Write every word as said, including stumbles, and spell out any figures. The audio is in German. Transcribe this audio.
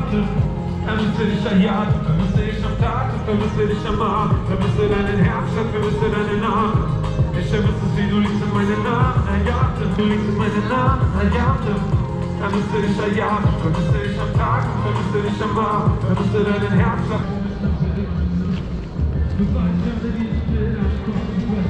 Karte. Vermisse dich an Jahren, vermisse dich am Tag, vermisse dich am Abend, vermisse deinen Herzschlag, vermisse deinen Namen. Ich vermisse sie, du liegst in meinen Namen, Ayate, du liegst in meinen Namen, Ayate. Vermisse dich an Jahren, vermisse dich am Tag, vermisse dich am Abend, vermisse deinen Herzschlag. Du weißt, wer ich bin,